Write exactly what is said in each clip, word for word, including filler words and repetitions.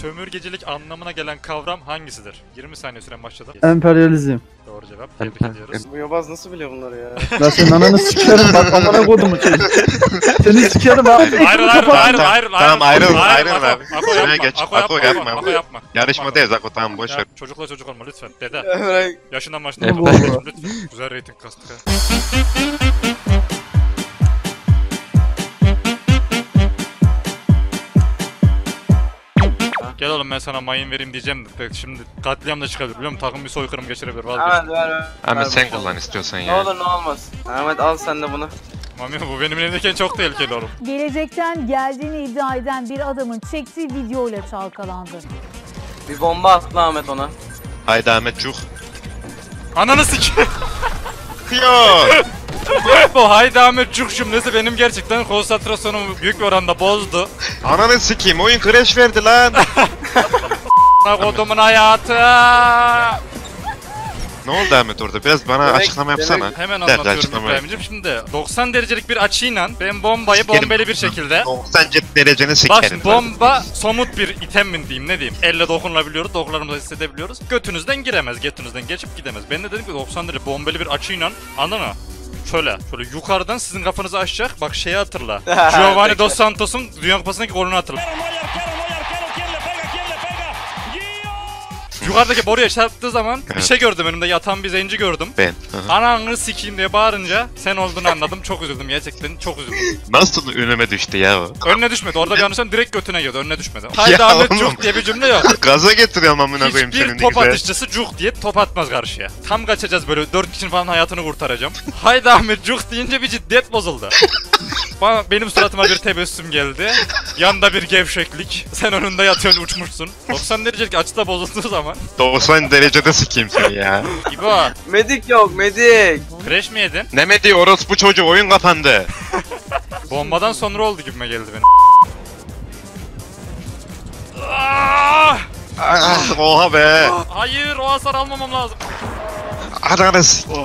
sömürgecilik anlamına gelen kavram hangisidir? yirmi saniye süren başladı. Emperyalizm. Doğru cevap. Tebrik ediyoruz. Bu yobaz nasıl biliyor bunları ya? Ya senin ananı sikerim bak, amana koydum mu çocuk. Seni sikerim abi. Ayrıl ayrıl ayrıl ayrıl. Tamam ayrıl ayrıl abi. Şuraya geç. Ako yapma. Ako yapma. Yarışmadayız Ako, tamam boş ver. Çocukla çocuk olma lütfen. Dede. Yaşından başlayalım. Lütfen. Güzel reyting kastık ha. Gel oğlum ben sana mayın vereyim diyeceğim de pek şimdi katliam da çıkabilir biliyor musun? Takım bir soykırım geçirebilir, vazgeçtim. Evet, ver ver. Ahmet ver, sen kullan istiyorsan ya. Ne olur ne olmaz. Ahmet al sen de bunu. Mami bu benim elimdeyken çok tehlikeli oğlum. Gelecekten geldiğini iddia eden bir adamın çektiği video ile çalkalandı. Bir bomba attı Ahmet ona. Haydi Ahmet çuk. Ananı sikeyim. Yok. Bu haydi Ahmet çuk cümlesi benim gerçekten konsantrasyonumu büyük bir oranda bozdu. Ananı sikeyim oyun crash verdi lan. Kodumun hayatı. Ne oldu Ahmet orada? Biraz bana demek, açıklama yapsana. Demek, hemen anlatıyorum Efe'mcim. Şimdi doksan derecelik bir açıyla ben bombayı sikerim. Bombeli bir şekilde doksan derecenin sikerim. Bak bomba somut bir itemin diyeyim ne diyeyim. Elle dokunulabiliyoruz, dokularımızı hissedebiliyoruz. Götünüzden giremez, götünüzden geçip gidemez. Ben de dedim ki doksan derece bombeli bir açıyla anana. Şöyle, şöyle yukarıdan sizin kafanızı açacak. Bak şeyi hatırla. Giovanni Dos Santos'un Dünya Kupası'ndaki golünü hatırla. Yukarıdaki boruya çarptığı zaman evet. Bir şey gördüm önümde, yatan bir zenci gördüm. Ben. Ananı sikeyim diye bağırınca sen olduğunu anladım. Çok üzüldüm gerçekten, çok üzüldüm. Nasıl önüme düştü ya o? Önüne düşmedi. Orada bir anlaşılan direkt götüne girdi. Önüne düşmedi. Haydi Ahmet cuk diye bir cümle yok. Gaza getiriyorum amına koyayım senin. Hiçbir top atışçısı cuk diye top atmaz karşıya. Tam kaçacağız böyle dört kişinin falan hayatını kurtaracağım. Haydi Ahmet cuk deyince bir ciddiyet bozuldu. Benim suratıma bir tebessüm geldi. Yanda bir gevşeklik. Sen önünde yatıyorsun, uçmuşsun. doksan derecelik açıda bozulduğu zaman. doksan derecede sikeyim seni ya. İbo. Medik yok, medik. Crash mi yedin? Ne medik orospu çocuğu, oyun kapandı. Bombadan sonra oldu gibime geldi benim. Oha be. Hayır, o hasar almamam lazım. Ananı sikeyim.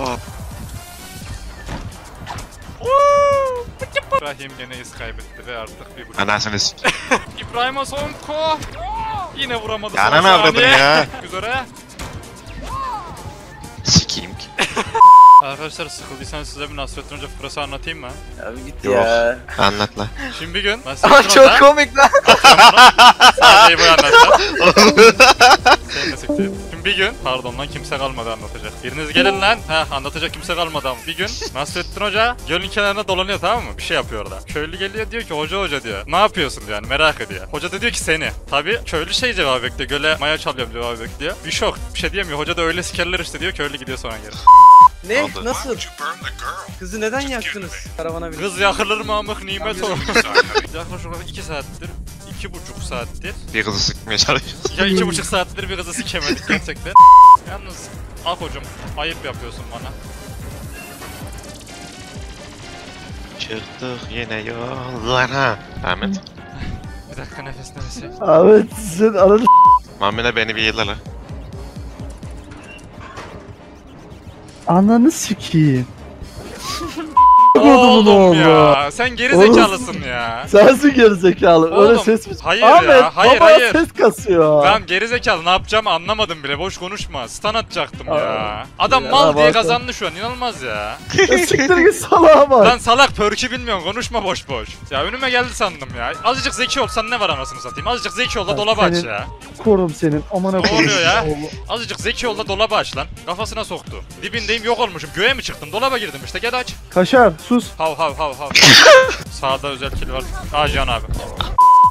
İbrahim gene iz kaybetti ve artık bir buçuk. Anasını sikeyim. İbrahim'e son ko. Yine vuramadı. Ananı avradın ya. Güzel. Sikeyim ki. Arkadaşlar sıkıldıysanız size bir Nasreddin Hoca fıkrası anlatayım mı? Abi git yok. Ya. Anlat lan. Şimdi bir gün Nasreddin Hoca... Çok komik lan. Sadece bu anlatacağım. Şimdi bir gün... Pardon lan kimse kalmadı anlatacak. Biriniz gelin lan. Ha anlatacak kimse kalmadı ama. Bir gün Nasreddin Hoca gölün kenarına dolanıyor, tamam mı? Bir şey yapıyor orada. Köylü geliyor diyor ki hoca hoca diyor. Ne yapıyorsun diyor yani merak ediyor. Hoca da diyor ki seni. Tabi köylü şey cevabı bekliyor. Göle maya çalıyorum cevabı bekliyor. Bir şok. Bir şey diyemiyor. Hoca da öyle sikerler işte diyor. Köylü gidiyor sonra geri. Ne? Oldu. Nasıl? Kızı neden yaktınız? Karavana bir... Kız yakılır mı amık nimet olur. Yaklaşık olarak iki saattir, iki buçuk saattir. Bir kızı sıkmaya çalışıyoruz. Ya iki buçuk saattir bir kızı sikemedik gerçekten. Yalnız Ako'cum ayıp yapıyorsun bana. Çıktık yine yollara. Ahmet. Bir dakika nefes nefesi. Ahmet sen ananı Mamine beni bir yıla la. Ananı sikiyim. Oğlum ya, sen geri zekalısın ya. Sensin geri zekalı. Oğlum, öyle ses mi? Hayır Ahmet, ya, hayır hayır. Ses kasıyor. Tamam geri zekalı, ne yapacağımı anlamadım bile. Boş konuşma. Stun atacaktım Aa, ya. Adam ya, mal diye kazandı şu an, inanılmaz ya. Siktir git salağa bak. Lan salak pörkü bilmiyorum, konuşma boş boş. Ya önüme geldi sandım ya. Azıcık zeki olsan ne var anasını satayım? Azıcık zeki ol da dolaba aç ya. Korum senin, amana korum. Ne oluyor ya? Azıcık zeki ol da dolaba aç lan. Kafasına soktu. Dibindeyim, yok olmuşum. Göğe mi çıktım? Dolaba girdim işte, gel aç. Kaşar. Hav hav hav hav. Sağda özel kill var. Ajan abi.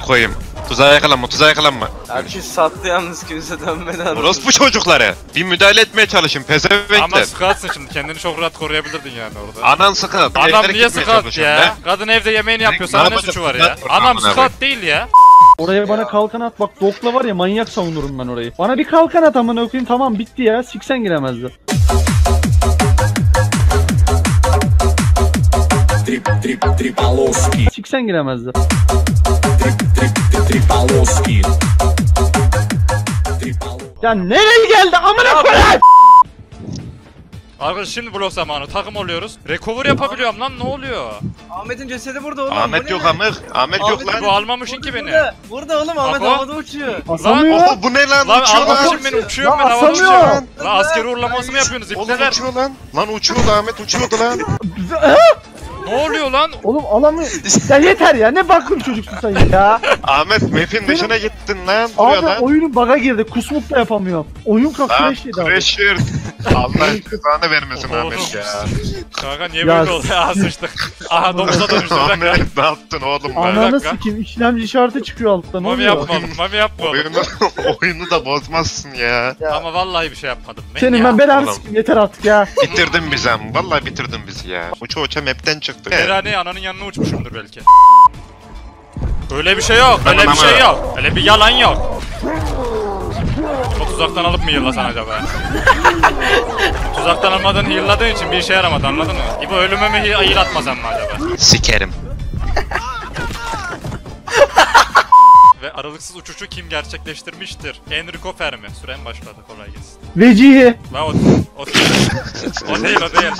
Koyayım. Tuzağa yakalanma, tuzağa yakalanma. Herkes sattı yalnız, kimse dönmeden anladım. Orospu çocukları. Bir müdahale etmeye çalışın pezevenkler. Ama sıkarsın şimdi, kendini çok rahat koruyabilirdin yani orada. Anan sıkı. Adam niye sıkı ya? Be. Kadın evde yemeğini yapıyorsa ana ne suçu var ya? Anam sıkı değil ya. Oraya bana kalkan at bak, dokla var ya manyak savunurum ben orayı. Bana bir kalkan at amına koyayım, tamam bitti ya. Siksen giremezdi. Siksen giremezdi. Ya nereye geldi amına koyayım? Arkadaşlar şimdi blok zamanı. Takım oluyoruz. Recover yapabiliyorum lan, ne oluyor? Ahmet'in cesedi burada oğlum. Ahmet yok amık. Ahmet yok lan. Bu almamışın ki beni. Burada oğlum Ahmet havada uçuyor. Lan oğlum bu ne lan? Lan almamışın beni, uçuyorum ben havada uçuyorum. Lan askeri uğurlaması mı yapıyorsunuz ipneler? Uçuyor lan. Lan uçuyordu Ahmet, uçuyordu lan. Ne oluyor lan? Oğlum alamıyor. Ya yeter ya, ne bakım çocuksun sen ya. Ahmet map'in dışına gittin lan. Abi lan. Oyunun bug'a girdi, kusmut da yapamıyor. Oyun crash'ledi abi. Crash'ledi. Allah cezanı vermesin Ahmet ya. Kanka niye böyle oldu ya, sıçtık. Aha dokuza dönüştü. Ahmet ne yaptın oğlum? Ananı sikeyim, işlemci işareti çıkıyor alttan. Mami yapma oğlum, mami yapma oğlum. Oyunu da bozmazsın ya. Ama vallahi bir şey yapmadım. Senin ben belanı sikeyim yeter artık ya. Bitirdin bizi ama, vallahi bitirdin bizi ya. Uça uça map'ten çıktı. Herhalde ananın yanına uçmuşumdur belki. Öyle bir şey yok, öyle bir şey yok, öyle bir yalan yok. O tuzaktan alıp mı yırlasan acaba? Tuzaktan almadığını yırladığın için bir işe yaramadı, anladın mı? İbo ölüme mi yırlatmasan mı acaba? Sikerim. Ve aralıksız uçuşu kim gerçekleştirmiştir? Enrico Fermi. Süren başladı, kolay gelsin. Vecihi. La o, o değil, o değil, o değil.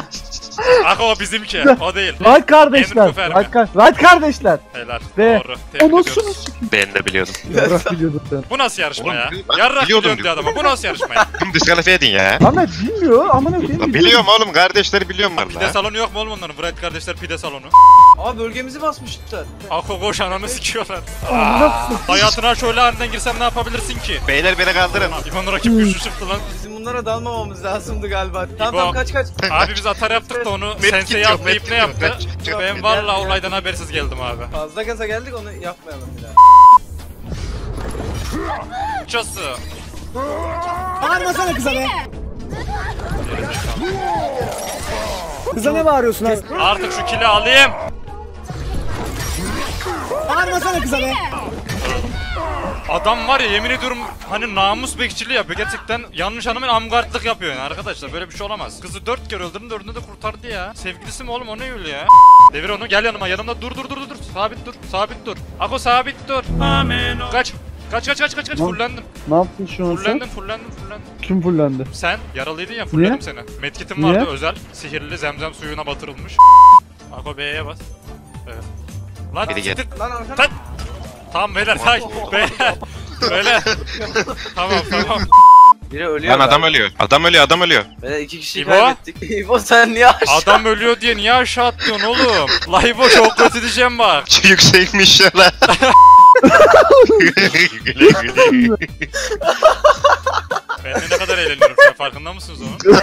Aha o bizimki, o değil. Right kardeşler, right, right kardeşler. Helal, Be. Doğru, tebrik ediyoruz. Ben de biliyordum. Yarrak biliyordum ben. Bu nasıl yarışma oğlum, ya? Yarrak biliyordum diyor adama, bu nasıl yarışma ya? Kim diskalifiye edin ya? Ahmet bilmiyor, amına koyayım. Biliyorum oğlum, kardeşleri biliyorum valla. Pide salonu yok mu oğlum onların? Right kardeşler pide salonu. Aa bölgemizi basmışlar. Ako koş, ananı sikiyorlar. Hayatına şöyle aniden girsem ne yapabilirsin ki? Beyler beni kaldırın. İbo'nun rakip güçlü çıktı lan. Bizim bunlara dalmamamız lazımdı galiba. Tamam tamam, kaç kaç. Abi biz atar yaptık da onu sensei atlayıp ne yaptı? Ben valla olaydan habersiz geldim abi. Fazla gaza geldik, onu yapmayalım bir daha. Çası. Bağırmasana kıza be. Kıza ne bağırıyorsun lan? Artık şu kili alayım. Bağırmasana kıza be. Adam var ya, yemin ediyorum hani namus bekçiliği yapıyor gerçekten, yanlış hanımın amgardlık yapıyor yani arkadaşlar, böyle bir şey olamaz. Kızı dört kere öldürdüm, dördünü de kurtardı ya. Sevgilisi mi oğlum, o ne öyle ya? Devir onu, gel yanıma, yanımda dur dur dur dur, sabit dur, sabit dur. Ako sabit dur. Amen. Kaç. Kaç kaç kaç kaç kaç, fullendim. Ne yaptın şu an sen? Fullendim fullendim fullendim. Kim fullendi? Sen yaralıydın ya, fullendim seni. Medkit'im vardı özel, sihirli zemzem suyuna batırılmış. Ako B'ye bas. Evet. Lan siktir. Lan arkana. Tamam beyler, sakin. Beyler. Beyler. Tamam tamam. Biri ölüyor. Lan adam abi. ölüyor. Adam ölüyor, adam ölüyor. Beyler iki kişiyi İbo? kaybettik. İbo sen niye aşağı? Adam ölüyor diye niye aşağı atıyorsun oğlum? La İbo çok kötü diyeceğim bak. Çok yüksekmiş ya lan. Güle güle. Ben ne kadar eğleniyorum sen, farkında mısınız onun?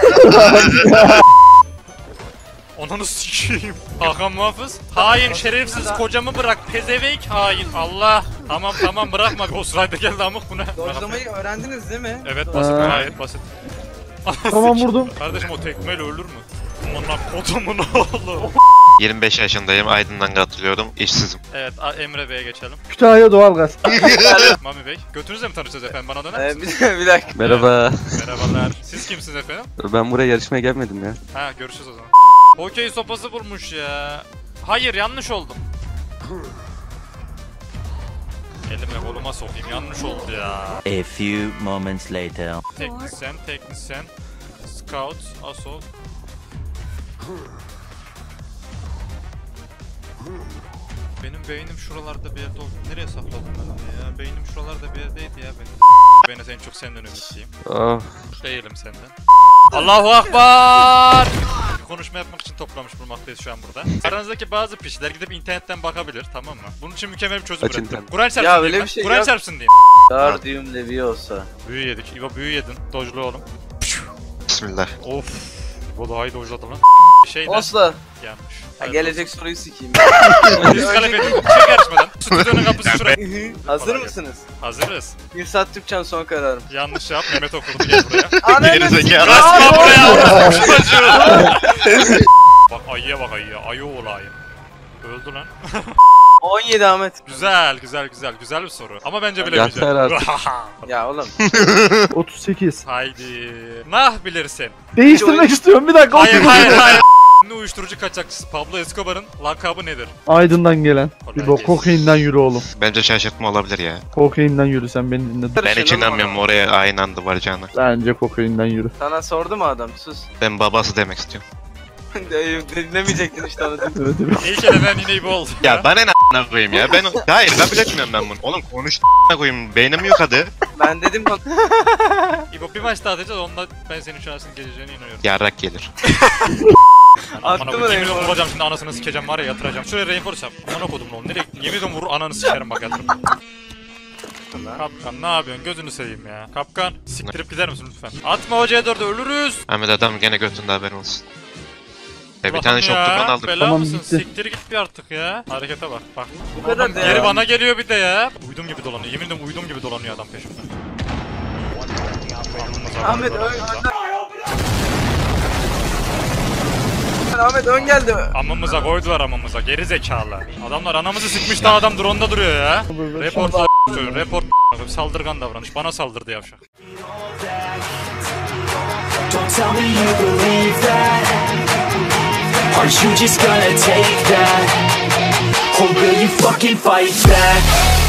Ananı s**eyim. Hakan Muhafız. Hain şerefsiz, kocamı bırak pezevek hain. Allah. Tamam tamam bırakma. Ghostride geldi amık buna. Dojlamayı öğrendiniz değil mi? Evet basit, gayet basit. Tamam vurdum. Kardeşim o tekmeyle ölür mü? Aman kodumun oğlu. yirmi beş yaşındayım, Aydın'dan katılıyorum, işsizim. Evet, Emre Bey'e geçelim. Kütahya doğalgaz. Mami Bey, götünüzle mi tanışacağız efendim, bana döner misiniz? Bir dakika. Merhaba. Merhabalar. Siz kimsiniz efendim? Ben buraya yarışmaya gelmedim ya. Ha, görüşürüz o zaman. Hokey sopası bulmuş ya. Hayır, yanlış oldum. Elime koluma sokayım, yanlış oldu ya. A few moments later. Teknisyen, teknisyen. Scout, aso. Benim beynim şuralarda bir yerde oldu. Nereye sakladım ben onu ya? Beynim şuralarda bir yerdeydi ya benim. Ben seni çok senden ümitliyim. Oh. Değilim senden. Allahu Akbar! Konuşma yapmak için toplamış bulmaktayız şu an burada. Aranızdaki bazı kişiler gidip internetten bakabilir, tamam mı? Bunun için mükemmel bir çözüm ürettim. Kur'an çarpsın diyeyim şey Kur'an çarpsın diyeyim. Guardium Leviosa. Büyü yedik. İbo büyü yedin. Dojlu oğlum. Bismillah. Of. Bu da haydi dojladı lan. Şeyden... Asla. Yanmış. Ha, gelecek soruyu sikeyim. Diskalif edin. Çok yarışmadan. Stüdyonun kapısı şuraya. Hazır mısınız? Hazırız. Mirsat Türkçen son kararım. Yanlış yap. Mehmet okurdu, gel buraya. Ananı sikeyim. Rasma buraya. Çocuğum. Bak ayıya bak ayıya. Ayı olayı. Öldü lan. on yedi Ahmet. Güzel güzel güzel. Güzel bir soru. Ama bence bilemeyeceğim. Ya oğlum. otuz sekiz. Haydi. Nah bilirsin. Değiştirmek istiyorum bir dakika. Hayır hayır hayır. ünlü uyuşturucu kaçakçısı Pablo Escobar'ın lakabı nedir? Aydın'dan gelen. Yürü, kokainden yürü oğlum. Bence şaşırtma olabilir ya. Kokainden yürü, sen beni dinledin. Ben hiç inanmıyorum oraya aynı anda varacağına. Bence kokainden yürü. Sana sordu mu adam? Sus. Ben babası demek istiyorum. Dinlemeyecektin işte onu. İyi ki de ben yine iyi oldu. Ya, ya bana ne a**ına koyayım ya. Ben hayır ben bile bilmiyorum ben bunu. Oğlum konuş a**ına koyayım. Beynim yok hadi. Ben dedim bak. İbo bir maç daha atacağız onunla ben senin şansını geleceğine inanıyorum. Yarrak gelir. Attı mı yemin ediyorum vuracağım şimdi anasını sikeceğim var ya yatıracağım. Şuraya reinforce yap. Amına kodum oğlum nereye gittin? Yemin ediyorum vur ananı sikerim bak yatırım. Kapkan ne yapıyorsun gözünü seveyim ya. Kapkan siktirip gider misin lütfen? Atma hocaya dördü ölürüz. Ahmet adam gene götünde haberin olsun. E bir tane şoktuktan aldık. Bela tamam, mısın? Gitti. Siktir git bir artık ya. Harekete bak bak. Bu kadar geri yani. Bana geliyor bir de ya. Uydum gibi dolanıyor. Yemin ederim uydum gibi dolanıyor adam peşimden. Ahmet ön. Ahmet ön geldi. Amımıza koydular amımıza. Geri zekalı. Adamlar anamızı sıkmış da adam drone'da duruyor ya. Report a**ıyor. Report a**ıyor. Saldırgan davranış. Bana saldırdı yavşak. Are you just gonna take that? Or will you fucking fight back?